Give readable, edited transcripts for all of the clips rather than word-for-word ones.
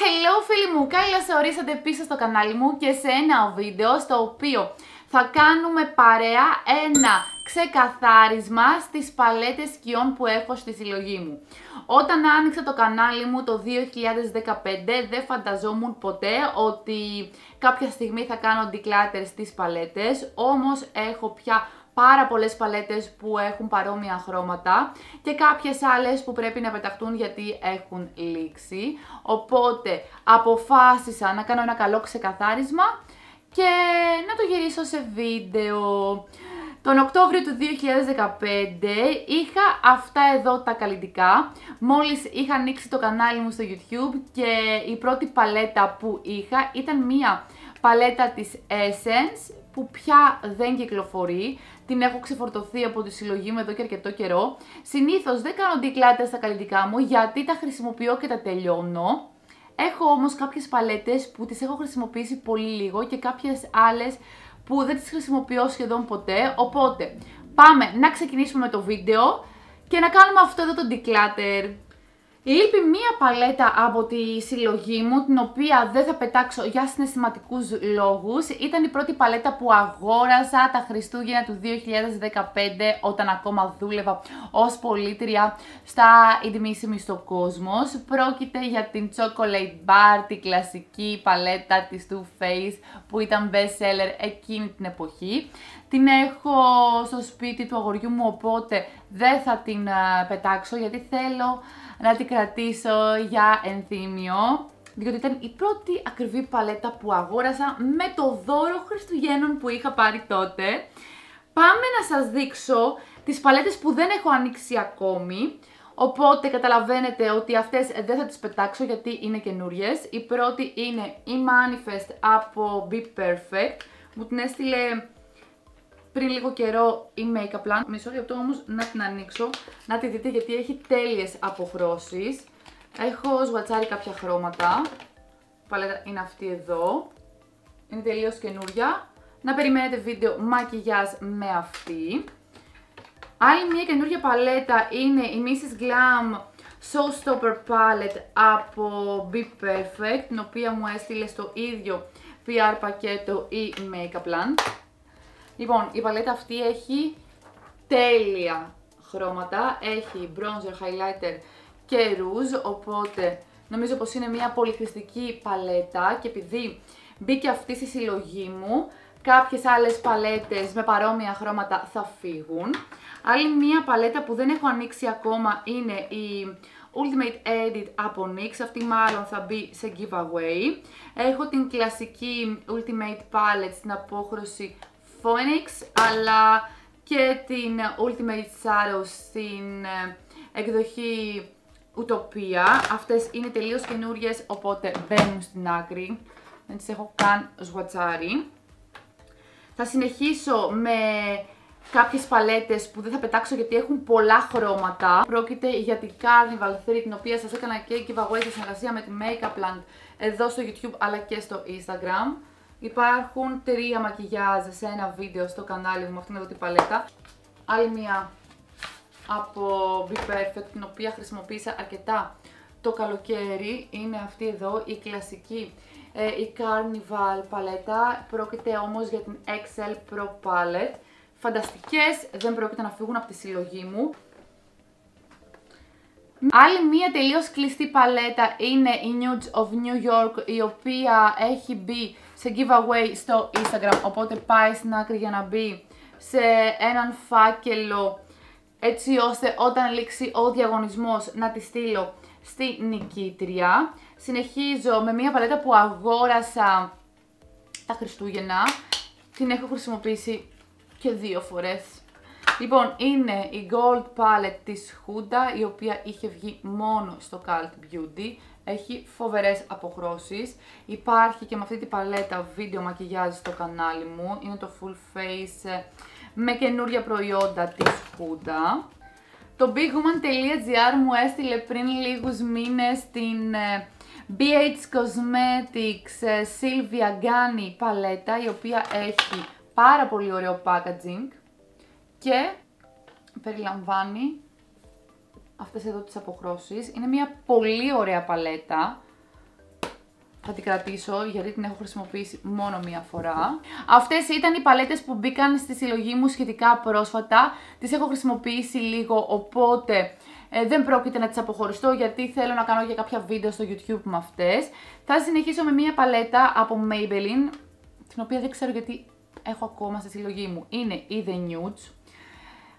Hello φίλοι μου, καλώς ορίσατε πίσω στο κανάλι μου και σε ένα βίντεο στο οποίο θα κάνουμε παρέα ένα ξεκαθάρισμα στις παλέτες σκιών που έχω στη συλλογή μου. Όταν άνοιξα το κανάλι μου το 2015 δεν φανταζόμουν ποτέ ότι κάποια στιγμή θα κάνω declutter στις παλέτες, όμως έχω πια πάρα πολλές παλέτες που έχουν παρόμοια χρώματα και κάποιες άλλες που πρέπει να πεταχτούν γιατί έχουν λήξει. Οπότε αποφάσισα να κάνω ένα καλό ξεκαθάρισμα και να το γυρίσω σε βίντεο. Τον Οκτώβριο του 2015 είχα αυτά εδώ τα καλλιτικά. Μόλις είχα ανοίξει το κανάλι μου στο YouTube και η πρώτη παλέτα που είχα ήταν μία παλέτα της Essence που πια δεν κυκλοφορεί. Την έχω ξεφορτωθεί από τη συλλογή μου εδώ και αρκετό καιρό. Συνήθως δεν κάνω declutter στα καλλιτικά μου γιατί τα χρησιμοποιώ και τα τελειώνω. Έχω όμως κάποιες παλέτες που τις έχω χρησιμοποιήσει πολύ λίγο και κάποιες άλλες που δεν τις χρησιμοποιώ σχεδόν ποτέ. Οπότε πάμε να ξεκινήσουμε με το βίντεο και να κάνουμε αυτό εδώ το declutter. Λείπει μία παλέτα από τη συλλογή μου, την οποία δεν θα πετάξω για συναισθηματικούς λόγους. Ήταν η πρώτη παλέτα που αγόρασα τα Χριστούγεννα του 2015 όταν ακόμα δούλευα ως πολίτρια στα Ιντιμήσιμης στο Κόσμος. Πρόκειται για την Chocolate Bar, την κλασική παλέτα της Too Faced που ήταν best seller εκείνη την εποχή. Την έχω στο σπίτι του αγοριού μου, οπότε δεν θα την πετάξω γιατί θέλω να την κρατήσω για ενθύμιο, διότι ήταν η πρώτη ακριβή παλέτα που αγόρασα με το δώρο Χριστουγέννων που είχα πάρει τότε. Πάμε να σας δείξω τις παλέτες που δεν έχω ανοίξει ακόμη, οπότε καταλαβαίνετε ότι αυτές δεν θα τις πετάξω γιατί είναι καινούριες. Η πρώτη είναι η Manifest από Be Perfect, μου την έστειλε πριν λίγο καιρό η Make-Up Plan. Μισό λεπτό όμως να την ανοίξω, να τη δείτε γιατί έχει τέλειες αποχρώσεις. Έχω σγουατσάρει κάποια χρώματα. Η παλέτα είναι αυτή εδώ. Είναι τελείως καινούρια. Να περιμένετε βίντεο μακιγιάζ με αυτή. Άλλη μια καινούρια παλέτα είναι η Mrs. Glam Showstopper Palette από Be Perfect, την οποία μου έστειλε στο ίδιο PR πακέτο η Make-Up Land. Λοιπόν, η παλέτα αυτή έχει τέλεια χρώματα, έχει bronzer, highlighter και rouge, οπότε νομίζω πως είναι μια πολυχρηστική παλέτα και επειδή μπήκε αυτή στη συλλογή μου, κάποιες άλλες παλέτες με παρόμοια χρώματα θα φύγουν. Άλλη μια παλέτα που δεν έχω ανοίξει ακόμα είναι η Ultimate Edit από NYX, αυτή μάλλον θα μπει σε giveaway. Έχω την κλασική Ultimate Palette στην απόχρωση, αλλά και την Ultimate Shadows στην εκδοχή Ουτοπία. Αυτές είναι τελείως καινούριες, οπότε μπαίνουν στην άκρη. Δεν τις έχω καν σγουατσάρει. Θα συνεχίσω με κάποιες παλέτες που δεν θα πετάξω γιατί έχουν πολλά χρώματα. Πρόκειται για την Carnival 3, την οποία σας έκανα και giveaway σε συνεργασία με τη Make-Up Land εδώ στο YouTube αλλά και στο Instagram. Υπάρχουν τρία μακιγιάζ σε ένα βίντεο στο κανάλι μου, αυτήν εδώ την παλέτα. Άλλη μία από Be Perfect, την οποία χρησιμοποίησα αρκετά το καλοκαίρι, είναι αυτή εδώ, η κλασική, η Carnival παλέτα. Πρόκειται όμως για την XL Pro Palette. Φανταστικές, δεν πρόκειται να φύγουν από τη συλλογή μου. Άλλη μία τελείως κλειστή παλέτα είναι η Nudes of New York, η οποία έχει μπει σε giveaway στο Instagram, οπότε πάει στην άκρη για να μπει σε έναν φάκελο έτσι ώστε όταν λήξει ο διαγωνισμός να τη στείλω στη νικήτρια. Συνεχίζω με μία παλέτα που αγόρασα τα Χριστούγεννα, την έχω χρησιμοποιήσει και δύο φορές. Λοιπόν, είναι η Gold Palette της Huda, η οποία είχε βγει μόνο στο Cult Beauty. Έχει φοβερές αποχρώσεις. Υπάρχει και με αυτή την παλέτα βίντεο μακιγιάζ στο κανάλι μου. Είναι το full face με καινούρια προϊόντα της Huda. Το bigwoman.gr μου έστειλε πριν λίγους μήνες την BH Cosmetics Sylvia Ghani παλέτα, η οποία έχει πάρα πολύ ωραίο packaging και περιλαμβάνει αυτές εδώ τις αποχρώσεις. Είναι μια πολύ ωραία παλέτα. θα την κρατήσω γιατί την έχω χρησιμοποιήσει μόνο μία φορά. Αυτές ήταν οι παλέτες που μπήκαν στη συλλογή μου σχετικά πρόσφατα. Τις έχω χρησιμοποιήσει λίγο, οπότε δεν πρόκειται να τις αποχωριστώ γιατί θέλω να κάνω για κάποια βίντεο στο YouTube με αυτές. Θα συνεχίσω με μία παλέτα από Maybelline, την οποία δεν ξέρω γιατί έχω ακόμα στη συλλογή μου. Είναι η The Nudes.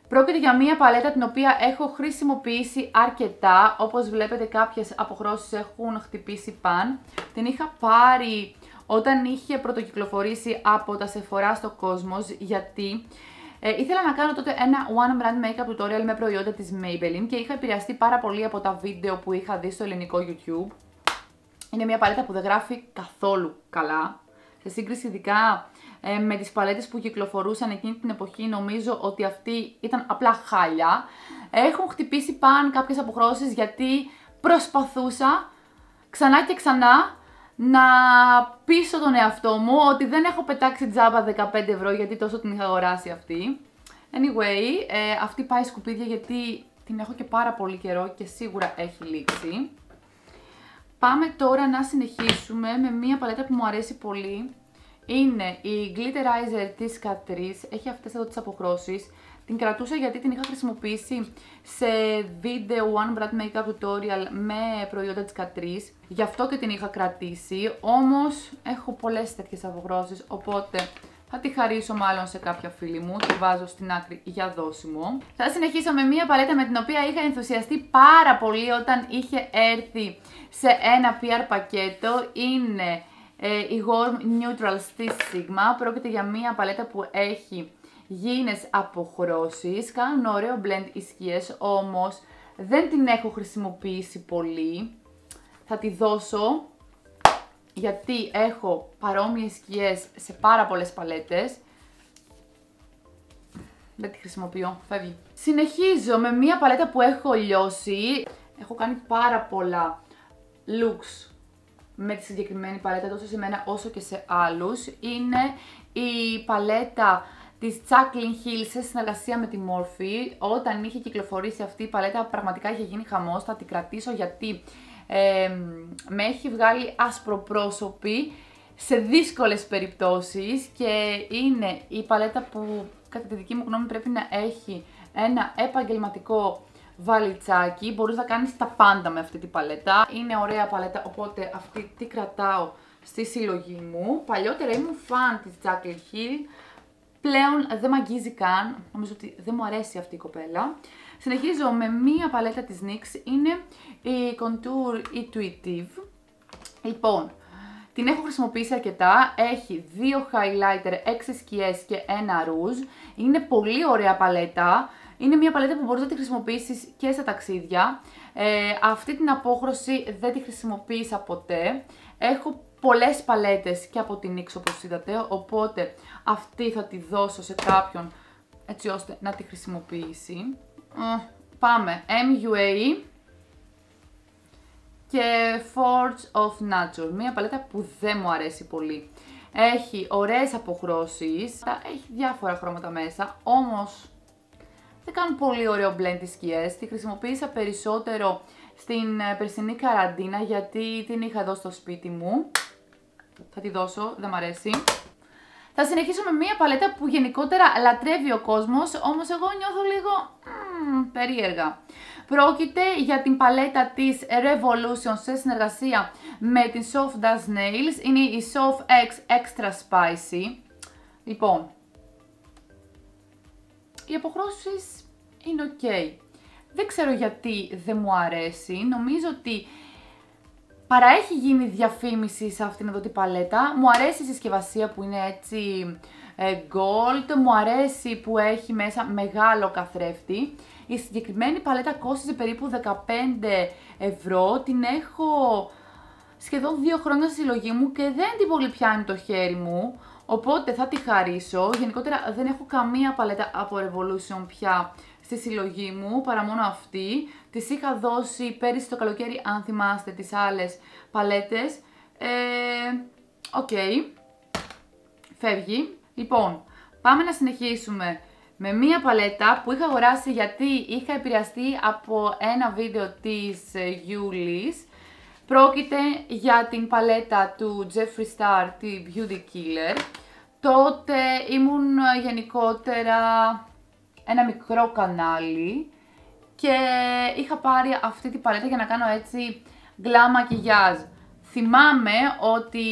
Πρόκειται για μία παλέτα την οποία έχω χρησιμοποιήσει αρκετά, όπως βλέπετε κάποιες αποχρώσεις έχουν χτυπήσει παν. Την είχα πάρει όταν είχε πρωτοκυκλοφορήσει από τα Sephora στο Cosmos, γιατί ήθελα να κάνω τότε ένα one brand makeup tutorial με προϊόντα της Maybelline και είχα επηρεαστεί πάρα πολύ από τα βίντεο που είχα δει στο ελληνικό YouTube. Είναι μία παλέτα που δεν γράφει καθόλου καλά, σε σύγκριση ειδικά με τις παλέτες που κυκλοφορούσαν εκείνη την εποχή, νομίζω ότι αυτή ήταν απλά χάλια. Έχουν χτυπήσει παν κάποιες αποχρώσεις γιατί προσπαθούσα ξανά και ξανά να πείσω τον εαυτό μου ότι δεν έχω πετάξει τζάμπα 15 ευρώ, γιατί τόσο την είχα αγοράσει αυτή. Anyway, αυτή πάει σκουπίδια γιατί την έχω και πάρα πολύ καιρό και σίγουρα έχει λήξει. Πάμε τώρα να συνεχίσουμε με μία παλέτα που μου αρέσει πολύ. Είναι η Glitterizer της Catrice, έχει αυτές εδώ τις αποχρώσεις. Την κρατούσα γιατί την είχα χρησιμοποιήσει σε βίντεο One Brand Makeup Tutorial με προϊόντα της Catrice. Γι' αυτό και την είχα κρατήσει, όμως έχω πολλές τέτοιες αποχρώσεις, οπότε θα τη χαρίσω μάλλον σε κάποια φίλη μου, τη βάζω στην άκρη για δώσιμο. Θα συνεχίσω με μία παλέτα με την οποία είχα ενθουσιαστεί πάρα πολύ όταν είχε έρθει σε ένα PR πακέτο. Είναι η Warm Neutrals της Sigma. Πρόκειται για μία παλέτα που έχει γήινες αποχρώσεις, κάνουν ωραίο blend οι σκιές, όμως δεν την έχω χρησιμοποιήσει πολύ. Θα τη δώσω γιατί έχω παρόμοιες σκιές σε πάρα πολλές παλέτες. Δεν τη χρησιμοποιώ, φεύγει. Συνεχίζω με μία παλέτα που έχω λιώσει. Έχω κάνει πάρα πολλά looks με τη συγκεκριμένη παλέτα, τόσο σε μένα όσο και σε άλλους. Είναι η παλέτα της Jaclyn Hill σε συνεργασία με τη Morphe. Όταν είχε κυκλοφορήσει αυτή η παλέτα πραγματικά είχε γίνει χαμός. Θα την κρατήσω γιατί με έχει βγάλει ασπροπρόσωπη σε δύσκολες περιπτώσεις και είναι η παλέτα που κατά τη δική μου γνώμη πρέπει να έχει ένα επαγγελματικό βαλιτσάκι. Μπορείς να κάνεις τα πάντα με αυτή την παλέτα. Είναι ωραία παλέτα, οπότε αυτή τη κρατάω στη συλλογή μου. Παλιότερα ήμουν φαν της Jaclyn Hill, πλέον δεν μ' αγγίζει καν. Νομίζω ότι δεν μου αρέσει αυτή η κοπέλα. Συνεχίζω με μία παλέτα της NYX, είναι η Contour Intuitive. Λοιπόν, την έχω χρησιμοποιήσει αρκετά, έχει δύο highlighter, 6 σκιές και ένα ρούζ. Είναι πολύ ωραία παλέτα, είναι μία παλέτα που μπορείς να τη χρησιμοποιήσεις και στα ταξίδια. Αυτή την απόχρωση δεν τη χρησιμοποίησα ποτέ. Έχω πολλές παλέτες και από την NYX όπως είδατε, οπότε αυτή θα τη δώσω σε κάποιον έτσι ώστε να τη χρησιμοποιήσει. Πάμε, MUA και Forge of Nature, μία παλέτα που δεν μου αρέσει πολύ. Έχει ωραίες αποχρώσεις, έχει διάφορα χρώματα μέσα, όμως δεν κάνουν πολύ ωραίο blend τις σκιές. Τη χρησιμοποίησα περισσότερο στην περσινή καραντίνα γιατί την είχα εδώ στο σπίτι μου. Θα τη δώσω, δεν μου αρέσει. Θα συνεχίσω με μία παλέτα που γενικότερα λατρεύει ο κόσμος, όμως εγώ νιώθω λίγο περίεργα. Πρόκειται για την παλέτα της Revolution σε συνεργασία με την Soft Dust Nails. Είναι η Soft X Extra Spicy. Λοιπόν, οι αποχρώσεις είναι ok. Δεν ξέρω γιατί δεν μου αρέσει. Νομίζω ότι παρά έχει γίνει διαφήμιση σε αυτήν εδώ την παλέτα. Μου αρέσει η συσκευασία που είναι έτσι gold, μου αρέσει που έχει μέσα μεγάλο καθρέφτη. Η συγκεκριμένη παλέτα κόστιζε περίπου 15 ευρώ. Την έχω σχεδόν 2 χρόνια στη συλλογή μου και δεν την πολύ πιάνει το χέρι μου, οπότε θα τη χαρίσω. Γενικότερα δεν έχω καμία παλέτα από Revolution πια στη συλλογή μου, παρά μόνο αυτή. Τις είχα δώσει πέρυσι το καλοκαίρι, αν θυμάστε, τις άλλες παλέτες. Okay. Φεύγει. Λοιπόν, πάμε να συνεχίσουμε με μία παλέτα που είχα αγοράσει γιατί είχα επηρεαστεί από ένα βίντεο της Γιούλης. Πρόκειται για την παλέτα του Jeffree Star, τη Beauty Killer. Τότε ήμουν γενικότερα ένα μικρό κανάλι και είχα πάρει αυτή την παλέτα για να κάνω έτσι glam maquillage. Θυμάμαι ότι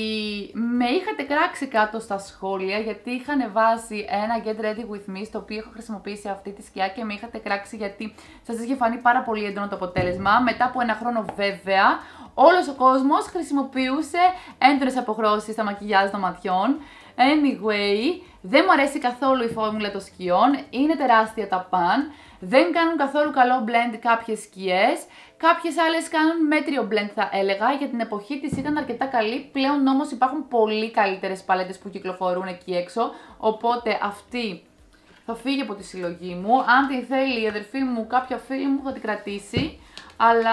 με είχατε κράξει κάτω στα σχόλια γιατί είχα ανεβάσει ένα Get Ready With Me στο οποίο έχω χρησιμοποιήσει αυτή τη σκιά και με είχατε κράξει γιατί σας είχε φανεί πάρα πολύ έντονο το αποτέλεσμα. Μετά από ένα χρόνο βέβαια όλος ο κόσμος χρησιμοποιούσε έντονες αποχρώσεις στα μακιγιάζ των ματιών. Anyway, δεν μου αρέσει καθόλου η φόρμουλα των σκιών, είναι τεράστια τα παν, δεν κάνουν καθόλου καλό blend κάποιες σκιές, κάποιες άλλες κάνουν μέτριο blend θα έλεγα, για την εποχή της ήταν αρκετά καλή, πλέον όμως υπάρχουν πολύ καλύτερες παλέτες που κυκλοφορούν εκεί έξω, οπότε αυτή θα φύγει από τη συλλογή μου, αν τη θέλει η αδερφή μου, κάποια φίλη μου θα την κρατήσει, αλλά...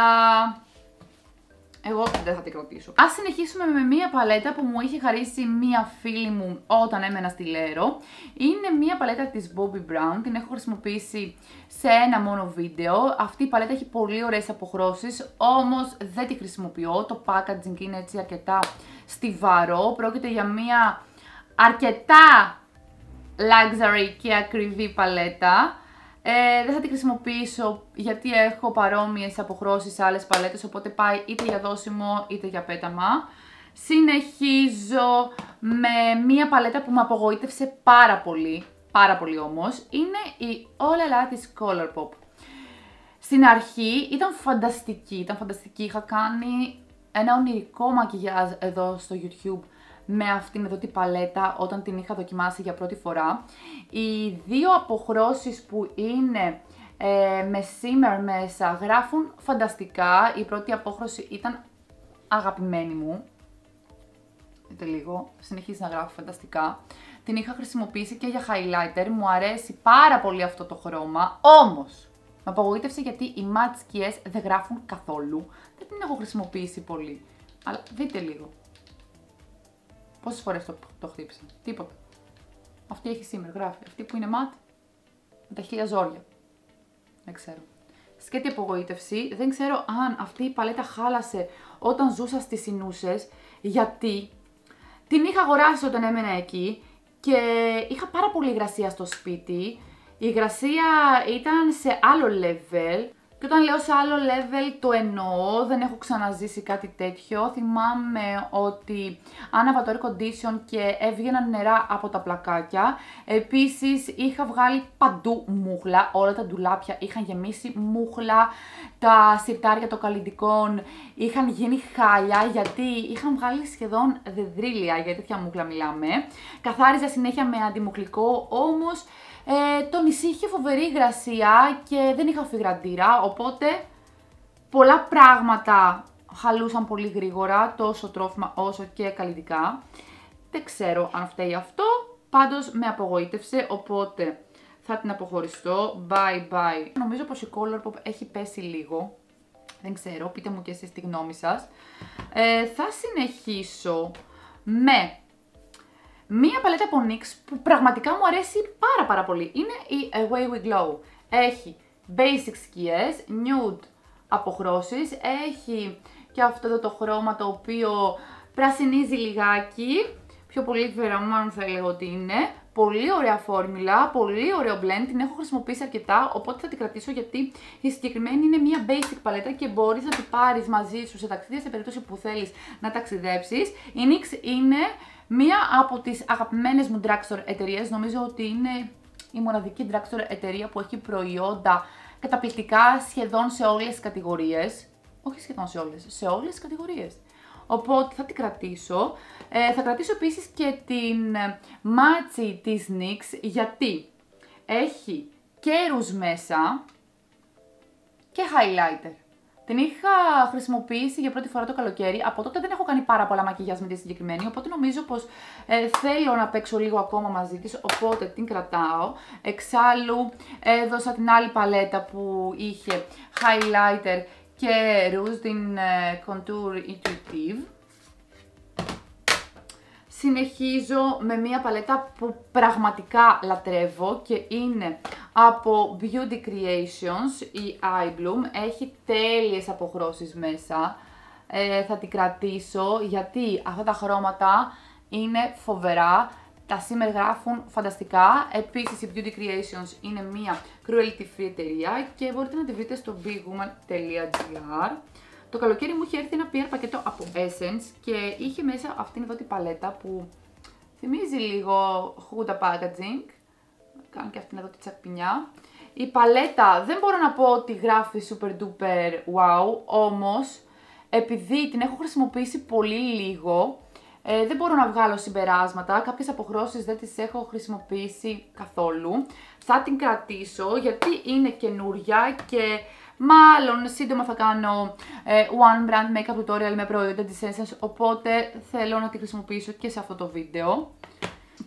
εγώ δεν θα την κρατήσω. Ας συνεχίσουμε με μία παλέτα που μου είχε χαρίσει μία φίλη μου όταν έμενα στη Λέρο. Είναι μία παλέτα της Bobbi Brown, την έχω χρησιμοποιήσει σε ένα μόνο βίντεο. Αυτή η παλέτα έχει πολύ ωραίες αποχρώσεις, όμως δεν τη χρησιμοποιώ. Το packaging είναι έτσι αρκετά στιβαρό. Πρόκειται για μία αρκετά luxury και ακριβή παλέτα. Δεν θα την χρησιμοποιήσω γιατί έχω παρόμοιες αποχρώσεις σε άλλες παλέτες, οπότε πάει είτε για δώσιμο είτε για πέταμα. Συνεχίζω με μία παλέτα που με απογοήτευσε πάρα πολύ, πάρα πολύ όμως. Είναι η All La της Colourpop. Στην αρχή ήταν φανταστική. Είχα κάνει ένα ονειρικό μακιγιάζ εδώ στο YouTube με αυτήν εδώ την παλέτα όταν την είχα δοκιμάσει για πρώτη φορά. Οι δύο αποχρώσεις που είναι με shimmer μέσα γράφουν φανταστικά. Η πρώτη απόχρωση ήταν αγαπημένη μου. Δείτε λίγο, συνεχίζει να γράφει φανταστικά. Την είχα χρησιμοποιήσει και για highlighter, μου αρέσει πάρα πολύ αυτό το χρώμα, όμως με απογοήτευσε γιατί οι matte σκιές δεν γράφουν καθόλου. Δεν την έχω χρησιμοποιήσει πολύ, αλλά δείτε λίγο. Πόσες φορές το χτύπησα, τίποτα. Αυτή έχει σήμερα, γράφει. Αυτή που είναι μάτι, με τα χίλια ζόρια. Δεν ξέρω. Σκέτη απογοήτευση, δεν ξέρω αν αυτή η παλέτα χάλασε όταν ζούσα στις Ινούσες, γιατί την είχα αγοράσει όταν έμενα εκεί και είχα πάρα πολύ υγρασία στο σπίτι. Η υγρασία ήταν σε άλλο level. Και όταν λέω σε άλλο level το εννοώ, δεν έχω ξαναζήσει κάτι τέτοιο. Θυμάμαι ότι άναβα το air condition και έβγαιναν νερά από τα πλακάκια. Επίσης είχα βγάλει παντού μούχλα, όλα τα ντουλάπια είχαν γεμίσει μούχλα. Τα σιρτάρια των καλλυντικών είχαν γίνει χάλια γιατί είχαν βγάλει σχεδόν δεδρύλια, για τέτοια μούχλα μιλάμε. Καθάριζα συνέχεια με αντιμουχλικό, όμως το νησί είχε φοβερή υγρασία και δεν είχα φυγραντήρα, οπότε πολλά πράγματα χαλούσαν πολύ γρήγορα, τόσο τρόφιμα όσο και καλλυντικά. Δεν ξέρω αν φταίει αυτό, πάντως με απογοήτευσε, οπότε θα την αποχωριστώ. Bye bye. Νομίζω πως η Colourpop έχει πέσει λίγο, δεν ξέρω, πείτε μου και εσείς τη γνώμη σας. Θα συνεχίσω με... μία παλέτα από NYX που πραγματικά μου αρέσει πάρα πολύ. Είναι η Away We Glow. Έχει basic σκιές, nude αποχρώσεις, έχει και αυτό εδώ το χρώμα το οποίο πρασινίζει λιγάκι, πιο πολύ βεραμάν θα λέγω ότι είναι. Πολύ ωραία φόρμουλα, πολύ ωραίο blend, την έχω χρησιμοποιήσει αρκετά, οπότε θα την κρατήσω γιατί η συγκεκριμένη είναι μια basic παλέτα και μπορείς να την πάρεις μαζί σου σε ταξίδια, σε περίπτωση που θέλεις να ταξιδέψεις. Η NYX είναι μία από τις αγαπημένες μου drugstore εταιρείες, νομίζω ότι είναι η μοναδική drugstore εταιρεία που έχει προϊόντα καταπληκτικά σχεδόν σε όλες τις κατηγορίες. Όχι σχεδόν σε όλες, σε όλες τις κατηγορίες. Οπότε θα την κρατήσω. Θα κρατήσω επίσης και την μάτσι της NYX γιατί έχει και ρουζ μέσα και highlighter. Την είχα χρησιμοποιήσει για πρώτη φορά το καλοκαίρι, από τότε δεν έχω κάνει πάρα πολλά μακιγιάζ με τη συγκεκριμένη, οπότε νομίζω πως θέλω να παίξω λίγο ακόμα μαζί της, οπότε την κρατάω. Εξάλλου έδωσα την άλλη παλέτα που είχε highlighter και ρουζ, την Contour Intuitive. Συνεχίζω με μία παλέτα που πραγματικά λατρεύω και είναι από Beauty Creations, η Eye Bloom. Έχει τέλειες αποχρώσεις μέσα. θα την κρατήσω γιατί αυτά τα χρώματα είναι φοβερά. Τα σήμερα γράφουν φανταστικά. Επίσης η Beauty Creations είναι μια cruelty free εταιρεία και μπορείτε να τη βρείτε στο bigwoman.gr. Το καλοκαίρι μου είχε έρθει ένα PR πακέτο από Essence και είχε μέσα αυτήν εδώ την παλέτα που θυμίζει λίγο Huda packaging. Κάνω και αυτήν εδώ τη τσακπινιά. Η παλέτα δεν μπορώ να πω ότι γράφει super duper wow, όμως επειδή την έχω χρησιμοποιήσει πολύ λίγο, δεν μπορώ να βγάλω συμπεράσματα, κάποιες αποχρώσεις δεν τις έχω χρησιμοποιήσει καθόλου. Θα την κρατήσω γιατί είναι καινούρια και μάλλον σύντομα θα κάνω one brand makeup tutorial με προϊόντα της Essence, οπότε θέλω να τη χρησιμοποιήσω και σε αυτό το βίντεο.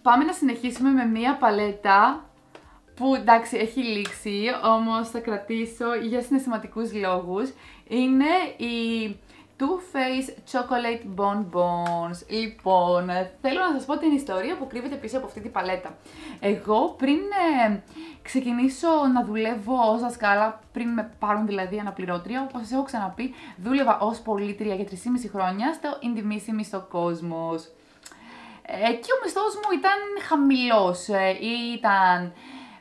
Πάμε να συνεχίσουμε με μία παλέτα που εντάξει έχει λήξει, όμως θα κρατήσω για συναισθηματικούς λόγους. Είναι η Too Faced Chocolate Bonbons. Λοιπόν, θέλω να σας πω την ιστορία που κρύβεται πίσω από αυτή την παλέτα. Εγώ πριν ξεκινήσω να δουλεύω ως δασκάλα, πριν με πάρουν δηλαδή αναπληρώτρια, όπως σας έχω ξαναπεί, δούλευα ως πολίτρια για 3,5 χρόνια στο Indimissimi στο Κόσμος. Εκεί ο μισθός μου ήταν χαμηλός, ήταν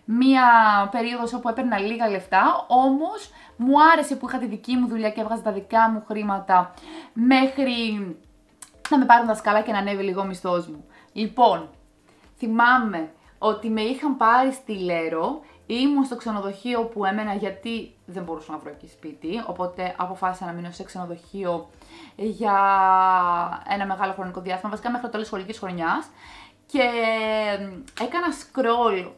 μία περίοδος όπου έπαιρνα λίγα λεφτά, όμως μου άρεσε που είχα τη δική μου δουλειά και έβγαζα τα δικά μου χρήματα μέχρι να με πάρουν δασκάλα και να ανέβει λίγο ο μισθός μου. Λοιπόν, θυμάμαι ότι με είχαν πάρει στη Λέρο, ήμουν στο ξενοδοχείο που έμενα γιατί δεν μπορούσα να βρω εκεί σπίτι, οπότε αποφάσισα να μείνω σε ξενοδοχείο για ένα μεγάλο χρονικό διάστημα, βασικά μέχρι το τέλος σχολικής χρονιάς, και έκανα scroll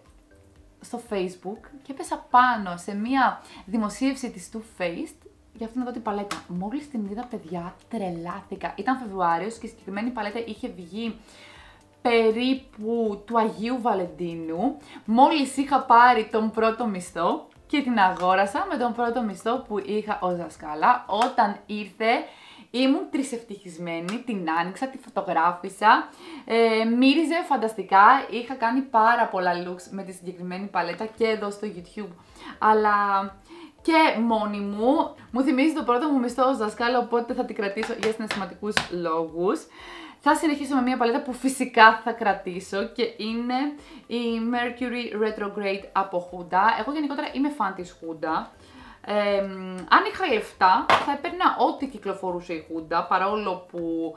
στο Facebook και έπεσα πάνω σε μία δημοσίευση της Too Faced για αυτήν εδώ την παλέτα. Μόλις την είδα, παιδιά, τρελάθηκα. Ήταν Φεβρουάριος και η συγκεκριμένη παλέτα είχε βγει περίπου του Αγίου Βαλεντίνου. Μόλις είχα πάρει τον πρώτο μισθό και την αγόρασα με τον πρώτο μισθό που είχα ως δασκάλα. Όταν ήρθε, ήμουν τρισευτυχισμένη, την άνοιξα, τη φωτογράφησα, μύριζε φανταστικά, είχα κάνει πάρα πολλά looks με τη συγκεκριμένη παλέτα και εδώ στο YouTube, αλλά και μόνη μου. Μου θυμίζει το πρώτο μου μισθό ως δασκάλα, οπότε θα την κρατήσω για συναισθηματικούς λόγους. Θα συνεχίσω με μια παλέτα που φυσικά θα κρατήσω και είναι η Mercury Retrograde από Huda. Εγώ γενικότερα είμαι φαν της Huda. Αν είχα λεφτά θα έπαιρνα ό,τι κυκλοφορούσε η Huda, παρόλο που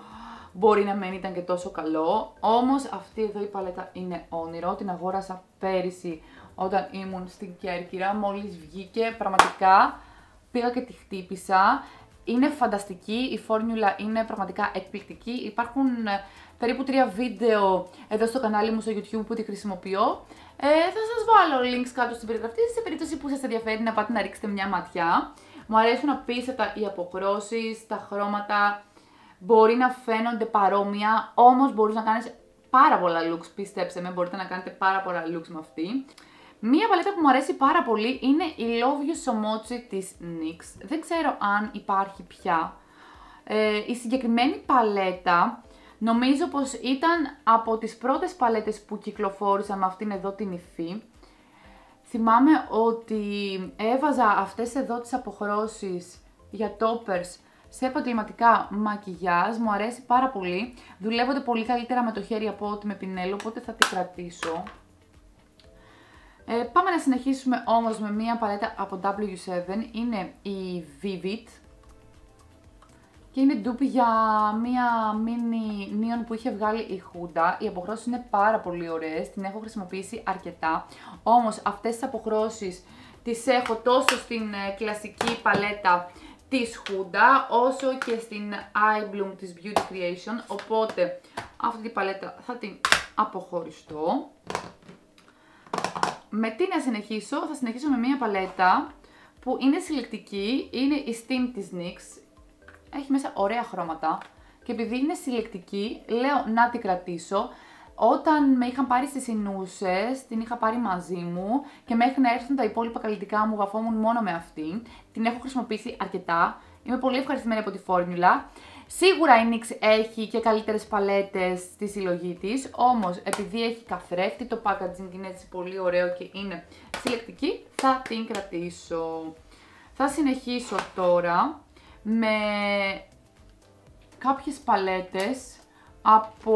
μπορεί να μην ήταν και τόσο καλό. Όμως αυτή εδώ η παλέτα είναι όνειρο, την αγόρασα πέρυσι όταν ήμουν στην Κέρκυρα, μόλις βγήκε, πραγματικά πήγα και τη χτύπησα. Είναι φανταστική, η φόρμιουλα είναι πραγματικά εκπληκτική, υπάρχουν περίπου 3 βίντεο εδώ στο κανάλι μου στο YouTube που τη χρησιμοποιώ. Θα σας βάλω links κάτω στην περιγραφή σε περίπτωση που σας ενδιαφέρει να πάτε να ρίξετε μια ματιά. Μου αρέσουν απίστευτα οι αποχρώσεις, τα χρώματα μπορεί να φαίνονται παρόμοια, όμως μπορείς να κάνεις πάρα πολλά looks, πιστέψτε με, μπορείτε να κάνετε πάρα πολλά looks με αυτή. Μία παλέτα που μου αρέσει πάρα πολύ είναι η Love You So Much της NYX. Δεν ξέρω αν υπάρχει πια. Η συγκεκριμένη παλέτα νομίζω πως ήταν από τις πρώτες παλέτες που κυκλοφόρησαν με αυτήν εδώ την υφή. Θυμάμαι ότι έβαζα αυτές εδώ τις αποχρώσεις για toppers σε επαγγελματικά μακιγιάζ. Μου αρέσει πάρα πολύ. Δουλεύονται πολύ καλύτερα με το χέρι από ό,τι με πινέλο, οπότε θα την κρατήσω. Πάμε να συνεχίσουμε όμως με μία παλέτα από W7, είναι η Vivid και είναι ντουπι για μία mini neon που είχε βγάλει η Huda. Οι αποχρώσεις είναι πάρα πολύ ωραίες, την έχω χρησιμοποιήσει αρκετά, όμως αυτές τις αποχρώσεις τις έχω τόσο στην κλασική παλέτα της Huda όσο και στην Eye Bloom της Beauty Creation, οπότε αυτή την παλέτα θα την αποχωριστώ. Με τι να συνεχίσω, θα συνεχίσω με μία παλέτα που είναι συλλεκτική, είναι η Steam της NYX. Έχει μέσα ωραία χρώματα και επειδή είναι συλλεκτική, λέω να την κρατήσω. Όταν με είχαν πάρει στις Ινούσες, την είχα πάρει μαζί μου και μέχρι να έρθουν τα υπόλοιπα καλλιτικά μου βαφόμουν μόνο με αυτή. Την έχω χρησιμοποιήσει αρκετά, είμαι πολύ ευχαριστημένη από τη φόρμιουλα. Σίγουρα η NYX έχει και καλύτερες παλέτες στη συλλογή της, όμως επειδή έχει καθρέφτη, το packaging είναι έτσι πολύ ωραίο και είναι συλλεκτική, θα την κρατήσω. Θα συνεχίσω τώρα με κάποιες παλέτες από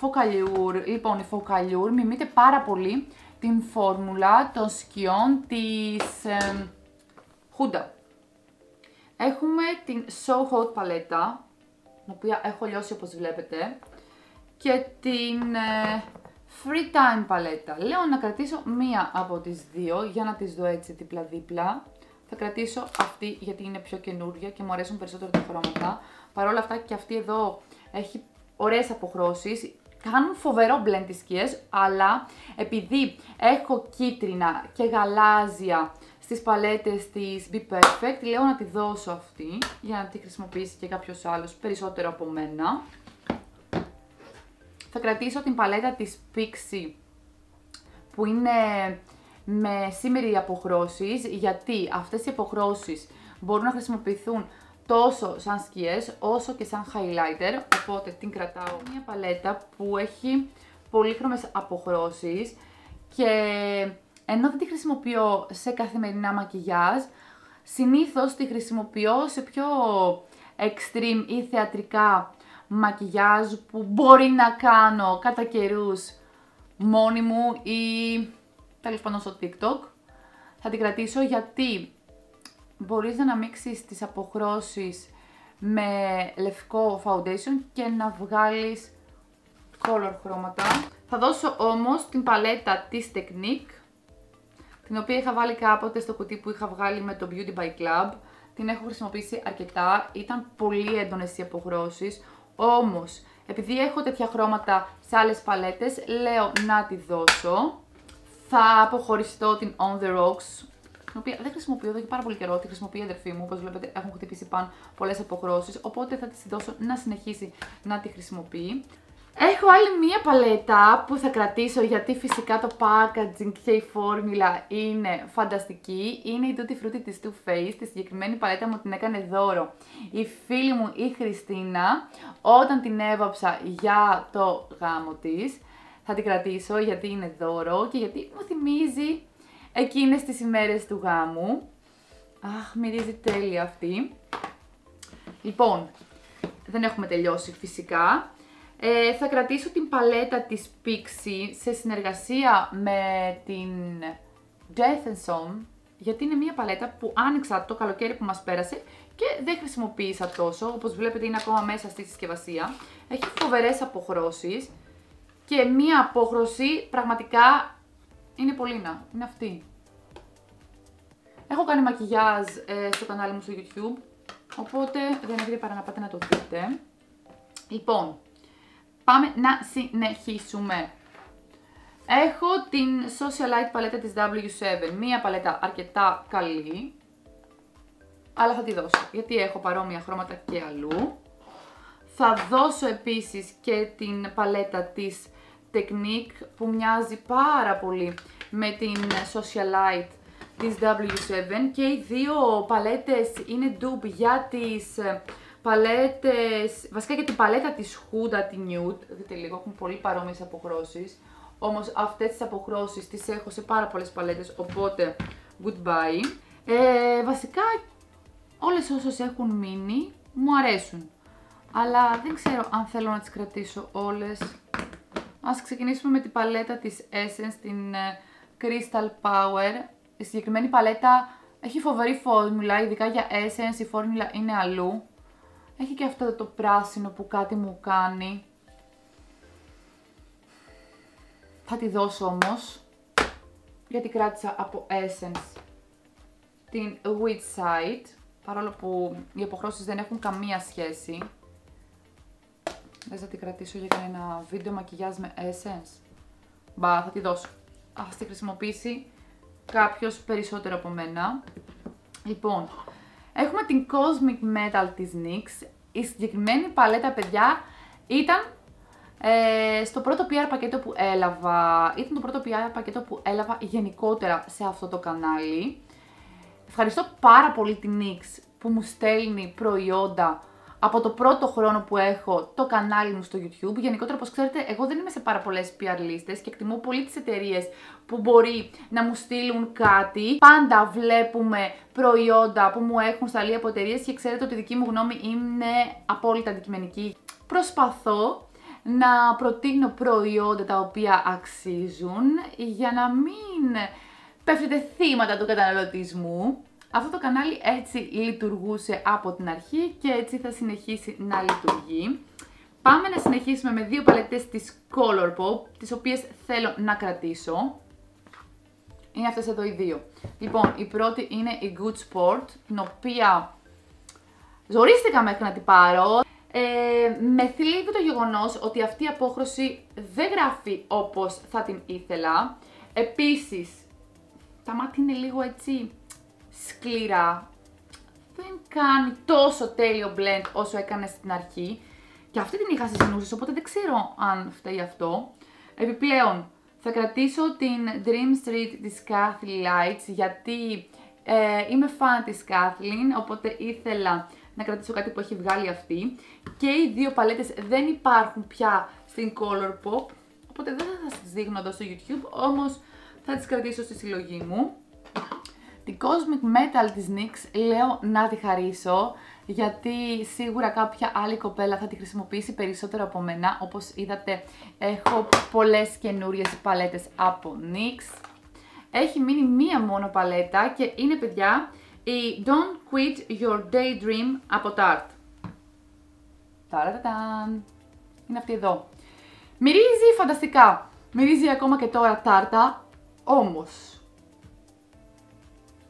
Focalueur. Λοιπόν, η Focalueur μιμείται πάρα πολύ την φόρμουλα των σκιών της Huda. Έχουμε την So Hot παλέτα, την οποία έχω λιώσει όπως βλέπετε, και την Free Time παλέτα. Λέω να κρατήσω μία από τις δύο για να τις δω έτσι δίπλα-δίπλα. Θα κρατήσω αυτή γιατί είναι πιο καινούργια και μου αρέσουν περισσότερο τα χρώματα. Παρ' όλα αυτά και αυτή εδώ έχει ωραίες αποχρώσεις. Κάνουν φοβερό blend τις σκιές, αλλά επειδή έχω κίτρινα και γαλάζια στις παλέτες της Be Perfect, λέω να τη δώσω αυτή για να τη χρησιμοποιήσει και κάποιος άλλος περισσότερο από μένα. Θα κρατήσω την παλέτα της Pixi που είναι με σήμεροι αποχρώσεις, γιατί αυτές οι αποχρώσεις μπορούν να χρησιμοποιηθούν τόσο σαν σκιές όσο και σαν highlighter, οπότε την κρατάω. Μια παλέτα που έχει πολύχρωμες αποχρώσεις και ενώ δεν τη χρησιμοποιώ σε καθημερινά μακιγιάζ, συνήθως τη χρησιμοποιώ σε πιο extreme ή θεατρικά μακιγιάζ που μπορεί να κάνω κατά καιρούς μόνη μου ή τέλος πάντων στο TikTok. Θα την κρατήσω γιατί μπορείς να μίξεις τις αποχρώσεις με λευκό foundation και να βγάλεις color χρώματα. Θα δώσω όμως την παλέτα της Technique, την οποία είχα βάλει κάποτε στο κουτί που είχα βγάλει με το Beauty by Club. Την έχω χρησιμοποιήσει αρκετά, ήταν πολύ έντονες οι αποχρώσεις, όμως επειδή έχω τέτοια χρώματα σε άλλες παλέτες, λέω να τη δώσω. Θα αποχωριστώ την On The Rocks, την οποία δεν χρησιμοποιώ εδώ και πάρα πολύ καιρό, τη χρησιμοποιεί η αδερφή μου, όπως βλέπετε έχουν χτυπήσει πάνω πολλές αποχρώσεις, οπότε θα της δώσω να συνεχίσει να τη χρησιμοποιεί. Έχω άλλη μία παλέτα που θα κρατήσω γιατί φυσικά το packaging και η φόρμουλα είναι φανταστική. Είναι η Tutti Frutti της Too Faced, τη συγκεκριμένη παλέτα μου την έκανε δώρο η φίλη μου η Χριστίνα όταν την έβαψα για το γάμο της. Θα την κρατήσω γιατί είναι δώρο και γιατί μου θυμίζει εκείνες τις ημέρες του γάμου. Αχ, μυρίζει τέλεια αυτή. Λοιπόν, δεν έχουμε τελειώσει φυσικά. Θα κρατήσω την παλέτα της Pixi σε συνεργασία με την Death, γιατί είναι μια παλέτα που άνοιξα το καλοκαίρι που μας πέρασε και δεν χρησιμοποίησα τόσο. Όπως βλέπετε είναι ακόμα μέσα στη συσκευασία. Έχει φοβερές αποχρώσεις και μια απόχρωση πραγματικά είναι πολύνα, είναι αυτή. Έχω κάνει μακιγιάζ στο κανάλι μου στο YouTube, οπότε δεν έχετε παρά να πάτε να το δείτε. Λοιπόν, πάμε να συνεχίσουμε. Έχω την Socialite παλέτα της W7, μία παλέτα αρκετά καλή, αλλά θα τη δώσω, γιατί έχω παρόμοια χρώματα και αλλού. Θα δώσω επίσης και την παλέτα της Technique που μοιάζει πάρα πολύ με την Socialite της W7 και οι δύο παλέτες είναι dupe για τις παλέτες, βασικά για την παλέτα της Huda, την Nude. Δείτε λίγο, έχουν πολύ παρόμοιες αποχρώσεις, όμως αυτές τις αποχρώσεις τις έχω σε πάρα πολλές παλέτες, οπότε goodbye. Βασικά όλες όσες έχουν μείνει μου αρέσουν, αλλά δεν ξέρω αν θέλω να τις κρατήσω όλες. Ας ξεκινήσουμε με την παλέτα της Essence, την Crystal Power. Η συγκεκριμένη παλέτα έχει φοβερή φόρμουλα, ειδικά για Essence η φόρμουλα είναι αλλού. Έχει και αυτό το πράσινο που κάτι μου κάνει. Θα τη δώσω όμως, γιατί κράτησα από Essence την Witch Side, παρόλο που οι αποχρώσεις δεν έχουν καμία σχέση. Δεν θα τη κρατήσω για κανένα βίντεο μακιγιάζ με Essence. Μπα, θα τη δώσω. Ας τη χρησιμοποιήσει κάποιος περισσότερο από μένα. Λοιπόν, έχουμε την Cosmic Metal της NYX. Η συγκεκριμένη παλέτα, παιδιά, ήταν στο πρώτο PR πακέτο που έλαβα. Ήταν το πρώτο PR πακέτο που έλαβα γενικότερα σε αυτό το κανάλι. Ευχαριστώ πάρα πολύ την NYX που μου στέλνει προϊόντα από το πρώτο χρόνο που έχω το κανάλι μου στο YouTube. Γενικότερα, όπως ξέρετε, εγώ δεν είμαι σε πάρα πολλές PR λίστες και εκτιμώ πολύ τις εταιρείες που μπορεί να μου στείλουν κάτι. Πάντα βλέπουμε προϊόντα που μου έχουν σταλεί από εταιρείες και ξέρετε ότι η δική μου γνώμη είναι απόλυτα αντικειμενική. Προσπαθώ να προτείνω προϊόντα τα οποία αξίζουν για να μην πέφτετε θύματα του καταναλωτισμού. Αυτό το κανάλι έτσι λειτουργούσε από την αρχή και έτσι θα συνεχίσει να λειτουργεί. Πάμε να συνεχίσουμε με δύο παλετές της Colourpop, τις οποίες θέλω να κρατήσω. Είναι αυτές εδώ οι δύο. Λοιπόν, η πρώτη είναι η Good Sport, την οποία ζορίστηκα μέχρι να την πάρω. Με θλίβει το γεγονός ότι αυτή η απόχρωση δεν γράφει όπως θα την ήθελα. Επίσης, τα μάτια είναι λίγο έτσι σκληρά. Δεν κάνει τόσο τέλειο blend όσο έκανε στην αρχή. Και αυτή την είχα στις νους, οπότε δεν ξέρω αν φταίει αυτό. Επιπλέον, θα κρατήσω την Dream Street της Kathleen Lights, γιατί είμαι φαν της Kathleen, οπότε ήθελα να κρατήσω κάτι που έχει βγάλει αυτή. Και οι δύο παλέτες δεν υπάρχουν πια στην Colourpop, οπότε δεν θα σας τις δείχνω εδώ στο YouTube, όμως θα τις κρατήσω στη συλλογή μου. Την Cosmic Metal της NYX λέω να τη χαρίσω, γιατί σίγουρα κάποια άλλη κοπέλα θα τη χρησιμοποιήσει περισσότερο από μένα. Όπως είδατε, έχω πολλές καινούριες παλέτες από NYX. Έχει μείνει μία μόνο παλέτα και είναι, παιδιά, η Don't Quit Your Daydream από Tarte. Ταραταν! Είναι αυτή εδώ. Μυρίζει φανταστικά. Μυρίζει ακόμα και τώρα τάρτα, όμως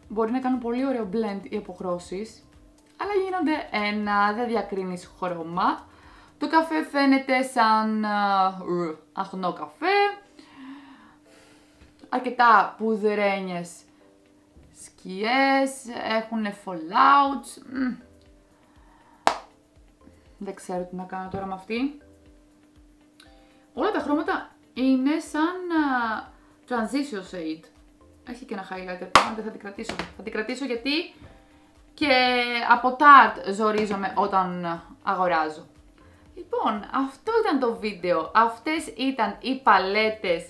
μπορεί να κάνουν πολύ ωραίο blend οι αποχρώσεις, αλλά γίνονται ένα, δεν διακρίνεις χρώμα. Το καφέ φαίνεται σαν αχνό καφέ. Αρκετά πουδερένιες σκιές, έχουν fallouts. Δεν ξέρω τι να κάνω τώρα με αυτή. Όλα τα χρώματα είναι σαν transition shade. Έχει και ένα highlight εδώ, δεν θα την κρατήσω. Θα την κρατήσω γιατί και από Tarte ζορίζομαι όταν αγοράζω. Λοιπόν, αυτό ήταν το βίντεο. Αυτές ήταν οι παλέτες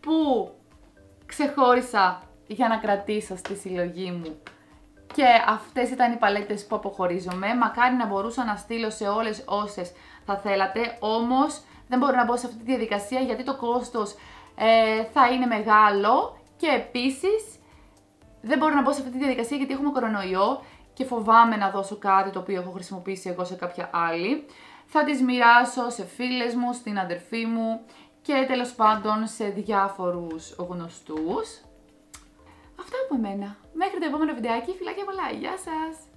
που ξεχώρισα για να κρατήσω στη συλλογή μου. Και αυτές ήταν οι παλέτες που αποχωρίζομαι. Μακάρι να μπορούσα να στείλω σε όλες όσες θα θέλατε, όμως δεν μπορώ να μπω σε αυτή τη διαδικασία γιατί το κόστος θα είναι μεγάλο. Και επίσης δεν μπορώ να μπω σε αυτή τη διαδικασία γιατί έχουμε κορονοϊό και φοβάμαι να δώσω κάτι το οποίο έχω χρησιμοποιήσει εγώ σε κάποια άλλη. Θα τις μοιράσω σε φίλες μου, στην αδερφή μου και τέλος πάντων σε διάφορους γνωστούς. Αυτά από εμένα. Μέχρι το επόμενο βιντεάκι, φιλάκια πολλά. Γεια σας!